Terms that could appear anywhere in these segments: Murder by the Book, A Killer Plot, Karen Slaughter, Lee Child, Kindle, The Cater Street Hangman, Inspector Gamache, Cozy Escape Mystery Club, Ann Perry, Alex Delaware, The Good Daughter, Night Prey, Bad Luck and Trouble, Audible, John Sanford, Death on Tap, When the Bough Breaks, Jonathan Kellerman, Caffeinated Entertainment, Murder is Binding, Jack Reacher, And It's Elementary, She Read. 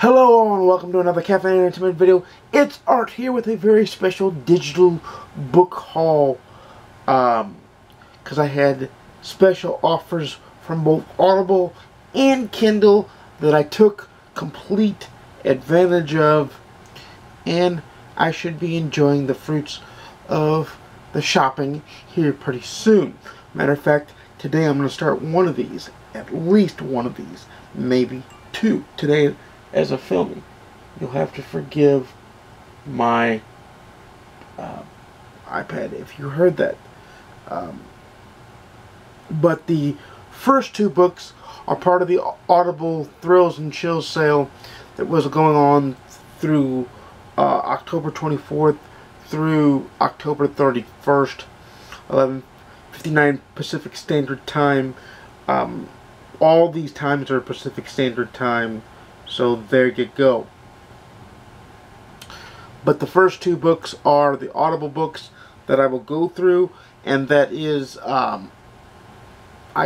Hello and welcome to another Caffeinated Entertainment video. It's Art here with a very special digital book haul because I had special offers from both Audible and Kindle that I took complete advantage of, and I should be enjoying the fruits of the shopping here pretty soon. Matter of fact, today I'm going to start one of these, at least one of these, maybe two. Today, as a filming, you'll have to forgive my iPad if you heard that. But the first two books are part of the Audible Thrills and Chills sale that was going on through October 24th through October 31st, 11:59 Pacific Standard Time. All these times are Pacific Standard Time. So there you go. But the first two books are the Audible books that I will go through, and that is I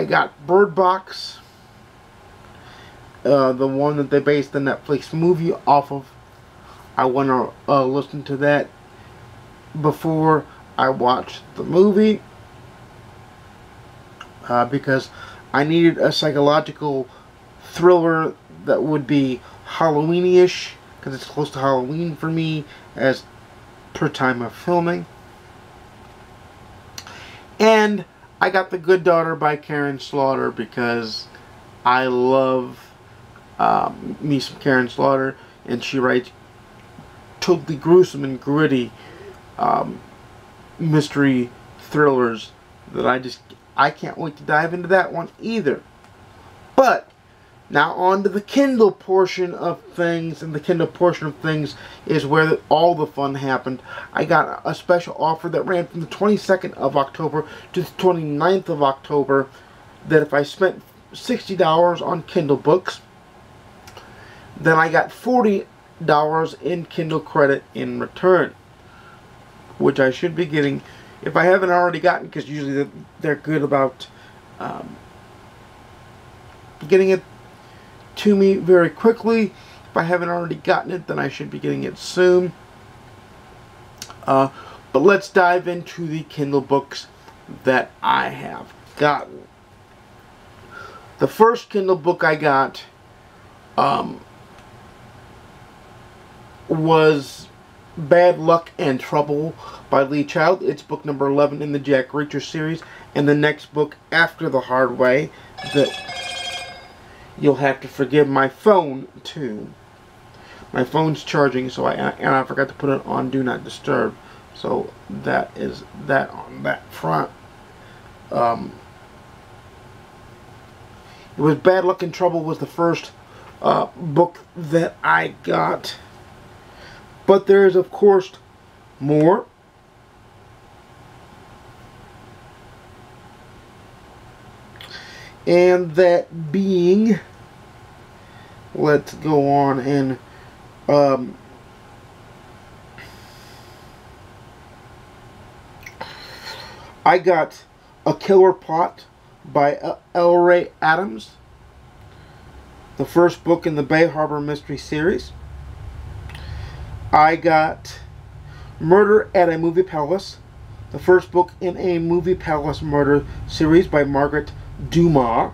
got Bird Box, the one that they based the Netflix movie off of. I want to listen to that before I watch the movie because I needed a psychological thriller that would be Halloween-ish, because it's close to Halloween for me as per time of filming. And I got The Good Daughter by Karen Slaughter because I love me some Karen Slaughter, and she writes totally gruesome and gritty mystery thrillers that I can't wait to dive into that one either. But now on to the Kindle portion of things, and the Kindle portion of things is where all the fun happened. I got a special offer that ran from the 22nd of October to the 29th of October that if I spent $60 on Kindle books, then I got $40 in Kindle credit in return, which I should be getting if I haven't already gotten, because usually they're good about getting it to me very quickly. If I haven't already gotten it, then I should be getting it soon. But let's dive into the Kindle books that I have gotten. The first Kindle book I got was Bad Luck and Trouble by Lee Child. It's book number 11 in the Jack Reacher series, and the next book after The Hard Way that you'll have to forgive my phone too. My phone's charging, so I forgot to put it on Do Not Disturb. So that is that on that front. It was Bad Luck and Trouble was the first book that I got, but there is of course more. And that being, let's go on and I got A Killer Plot by L. Ray Adams, the first book in the Bay Harbor Mystery Series. I got Murder at a Movie Palace, the first book in a Movie Palace Murder Series by Margaret Dumas.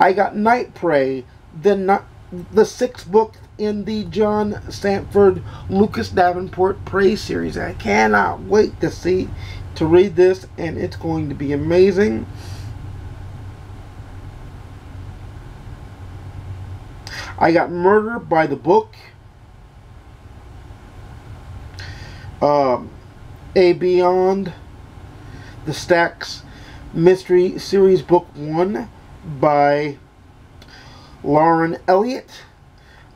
I got Night Prey, the sixth book in the John Sanford, Lucas Davenport Prey series. I cannot wait to read this, and it's going to be amazing. I got Murder by the Book, a Beyond The Stacks Mystery Series Book 1 by Lauren Elliott.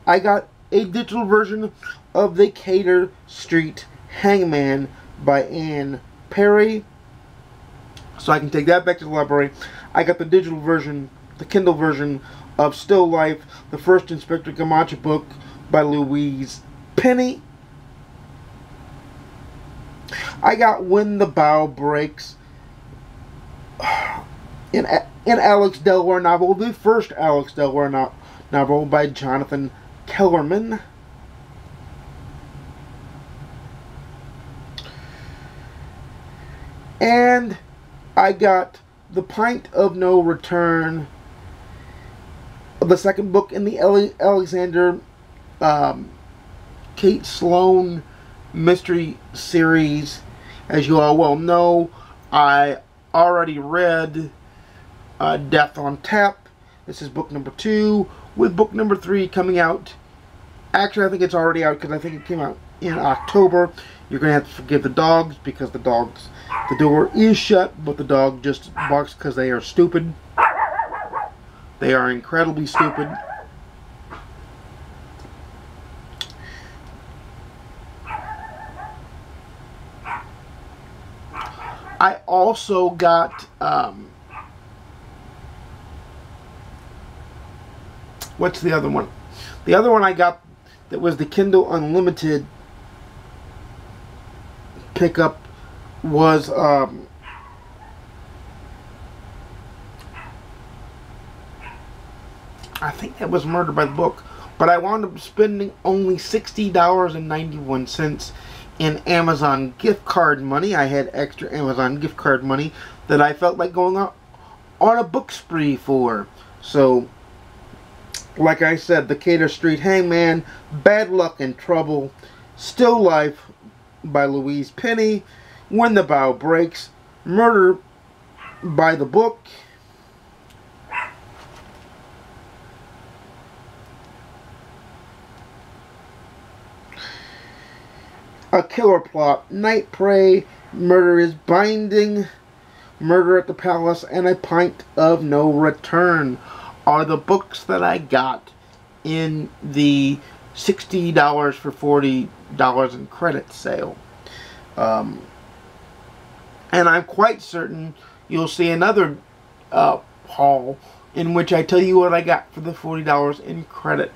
I got a digital version of The Cater Street Hangman by Ann Perry, so I can take that back to the library. I got the digital version, the Kindle version of Still Life, the first Inspector Gamache book by Louise Penny. I got When the Bough Breaks in an Alex Delaware novel, the first Alex Delaware novel by Jonathan Kellerman. And I got The Pint of No Return, the second book in the Alexander Kate Sloan mystery series. As you all well know, I already read Death on Tap. This is book number 2, with book number 3 coming out. Actually, I think it's already out because I think it came out in October. You're going to have to forgive the dogs because the dogs, the door is shut, but the dog just barks because they are stupid. They are incredibly stupid. I also got, what's the other one? The other one I got that was the Kindle Unlimited pickup was I think that was Murder by the Book, but I wound up spending only $60.91 in Amazon gift card money. I had extra Amazon gift card money that I felt like going on a book spree for. So like I said, The Cater Street Hangman, Bad Luck and Trouble, Still Life by Louise Penny, When the Bough Breaks, Murder by the Book, A Killer Plot, Night Prey, Murder is Binding, Murder at the Palace, and A Pint of No Return are the books that I got in the $60 for $40 in credit sale. And I'm quite certain you'll see another haul in which I tell you what I got for the $40 in credit.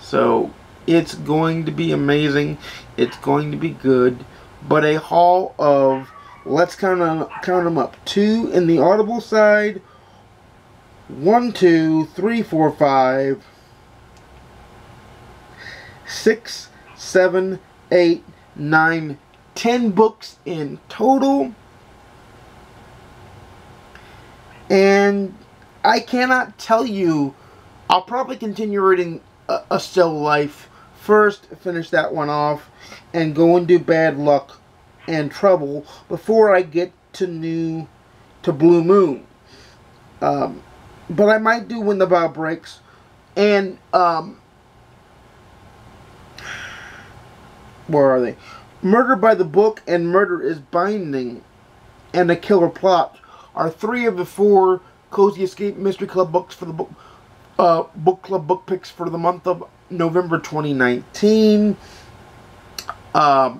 So it's going to be amazing. It's going to be good. But a haul of, let's count them up, 2 in the Audible side, 1, 2, 3, 4, 5, 6, 7, 8, 9, 10 books in total. And I cannot tell you, I'll probably continue reading A Still Life first, finish that one off, and go and do Bad Luck and Trouble before I get to Blue Moon. But I might do When the Bough Breaks, and where are they? Murder by the Book and Murder is Binding and A Killer Plot are 3 of the 4 Cozy Escape Mystery Club books for the book club book picks for the month of November 2019. I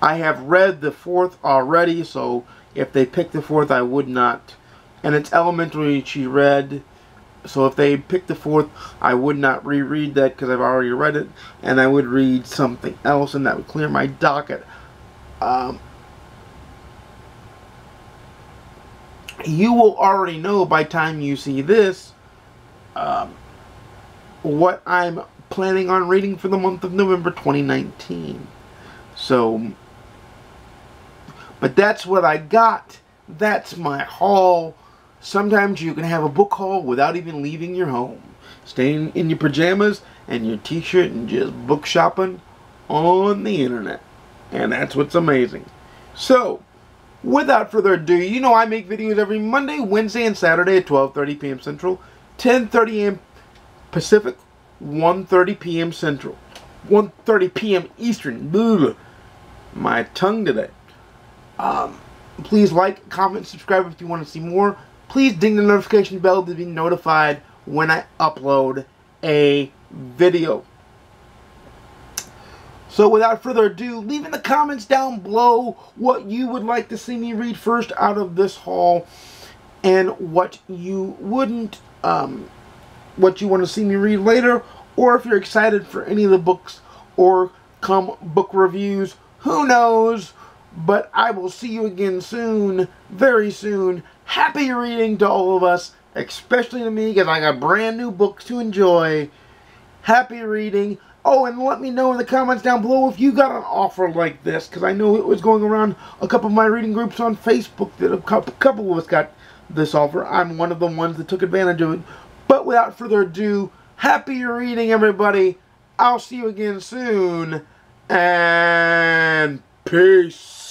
have read the 4th already, so if they pick the 4th, I would not. And it's Elementary she read, so if they pick the 4th, I would not reread that because I've already read it, and I would read something else, and that would clear my docket. You will already know by the time you see this what I'm planning on reading for the month of November 2019. So, but that's what I got. That's my haul. Sometimes you can have a book haul without even leaving your home. Staying in your pajamas and your t-shirt and just book shopping on the internet. And that's what's amazing. So, without further ado, you know I make videos every Monday, Wednesday, and Saturday at 12:30 p.m. Central, 10:30 a.m. Pacific, 1:30 p.m. Central, 1:30 p.m. Eastern. Blah, my tongue today. Please like, comment, subscribe if you want to see more. Please ding the notification bell to be notified when I upload a video. So without further ado, leave in the comments down below what you would like to see me read first out of this haul, and what you wouldn't, what you want to see me read later, or if you're excited for any of the books or come book reviews. Who knows? But I will see you again soon, very soon. Happy reading to all of us, especially to me, because I got brand new books to enjoy. Happy reading. Oh, and let me know in the comments down below if you got an offer like this, because I know it was going around a couple of my reading groups on Facebook that a couple of us got this offer. I'm one of the ones that took advantage of it. But without further ado, happy reading, everybody. I'll see you again soon, and peace.